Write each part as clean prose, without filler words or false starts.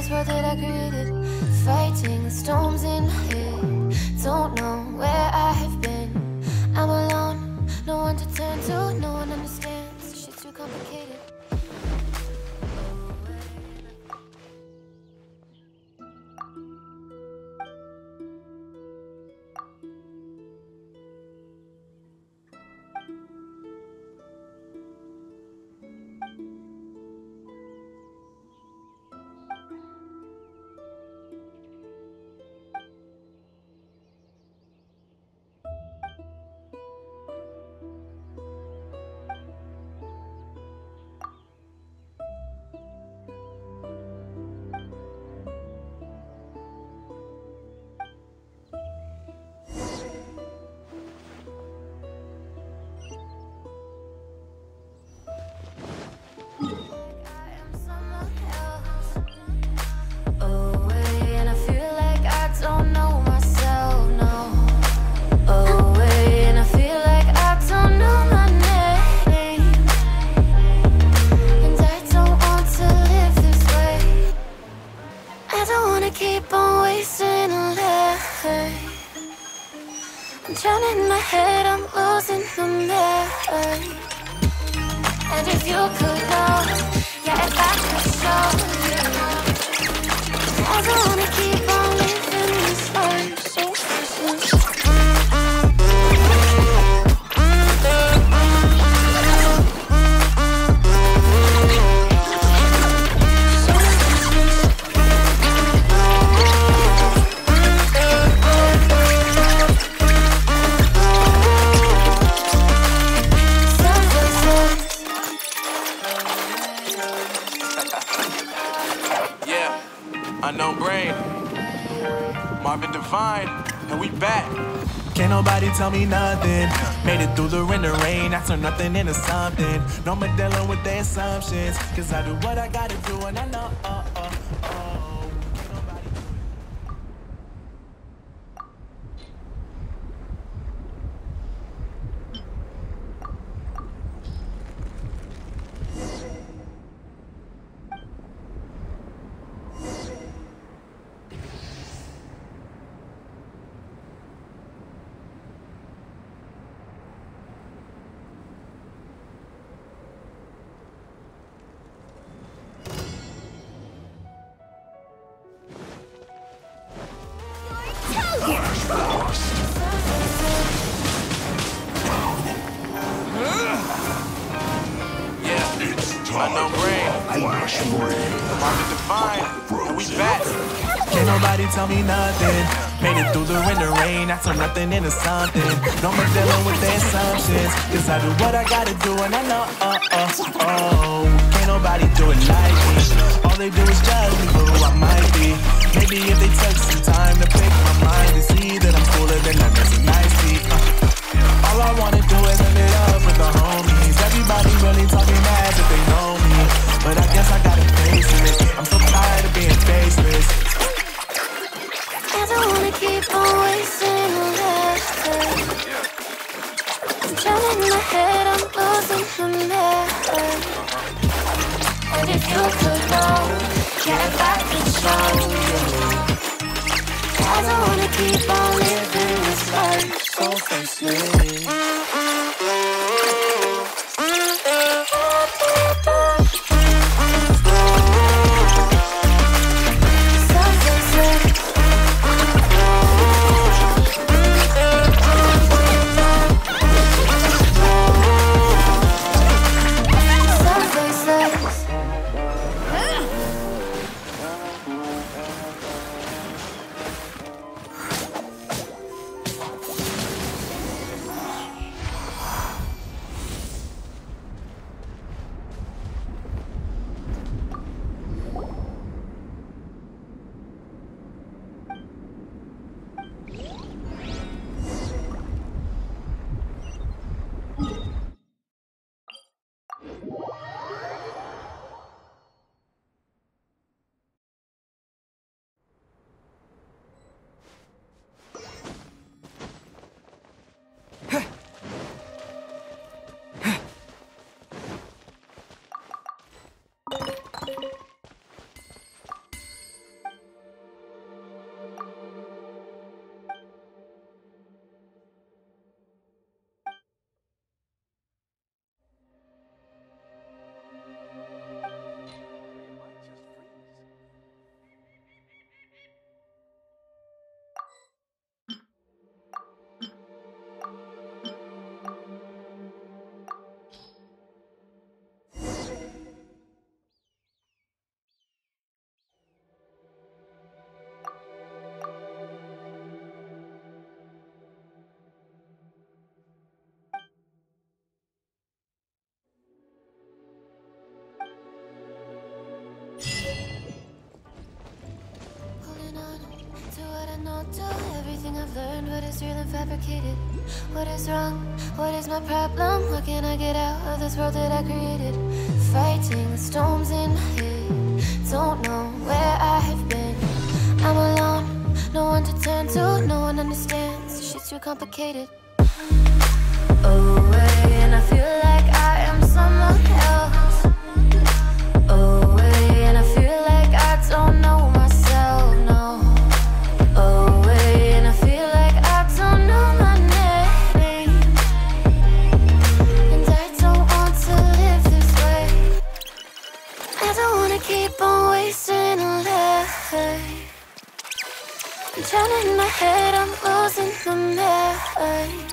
this world that I created, fighting the storms in here. Don't know where I have been. I'm alone, no one to turn to, no one understands. Shit's too complicated. Keep on wasting a life. I'm drowning in my head, I'm losing the mind. And if you could know, yeah, if I could show you, I don't wanna keep on living this life. Unknown Brain, Marvin Devine, and we back. Can't nobody tell me nothing. Made it through the rain, I turned nothing into something. No more dealing with the assumptions, cause I do what I gotta do and I know. Unknown Brain, Marvin Devine, and we back. Can't nobody tell me nothing. Made it through the rain, I turned nothing into something. No more dealing with the assumptions, cause I do what I gotta do and I know. Can't nobody do it like me. All they do is judge me for who I might be. Maybe if they take some time to pick my mind and see that I'm cooler than that, that's a nice beat. All I wanna do is end it up with the homies. Everybody really talking mad that they know me, but I guess I gotta face it. I'm so tired of being faceless. I don't wanna keep on wasting a life. I'm drowning in my head, I'm losing from there. And if you could know, yeah, if I could show you, I don't wanna keep on living this life so faceless. faster than fabricated. What is wrong? What is my problem? How can I get out of this world that I created? Fighting the storms in my head, don't know where I have been. I'm alone, no one to turn to, no one understands, shit's too complicated. Oh, and I feel like I am someone else. Oh, and I feel like I don't know myself, no. Oh, and I feel like I don't know my name, and I don't want to live this way. I don't want to keep on wasting a life. I'm drowning in my head, I'm losing the mind.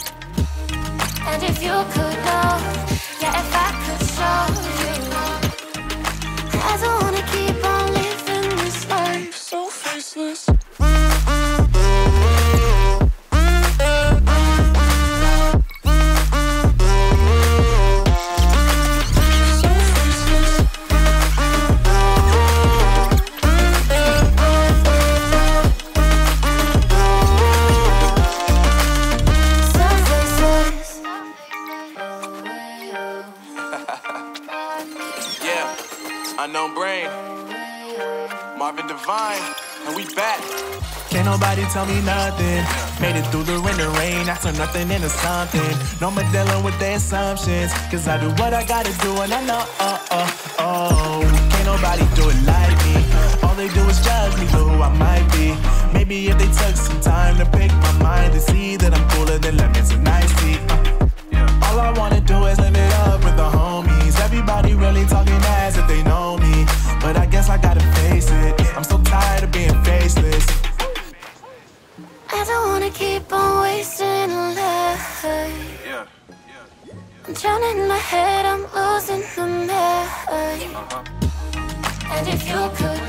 And if you could know, yeah, if I could show you, I don't wanna keep on living this life so faceless. Unknown brain, Marvin Devine, and we back. Can't nobody tell me nothing. Made it through the winter rain. I turned nothing into something. No more dealing with the assumptions, cause I do what I gotta do, and I know, can't nobody do it like me. All they do is judge me for who I might be. Maybe if they took some time to pick my mind and see that I'm cooler than lemons and ice tea. All I wanna do is live it up with the homies. Everybody really talking as if they know me, but I guess I gotta face it. I'm so tired of being faceless. I don't wanna keep on wasting a life. I'm drowning in my head, I'm losing the mind. And if you could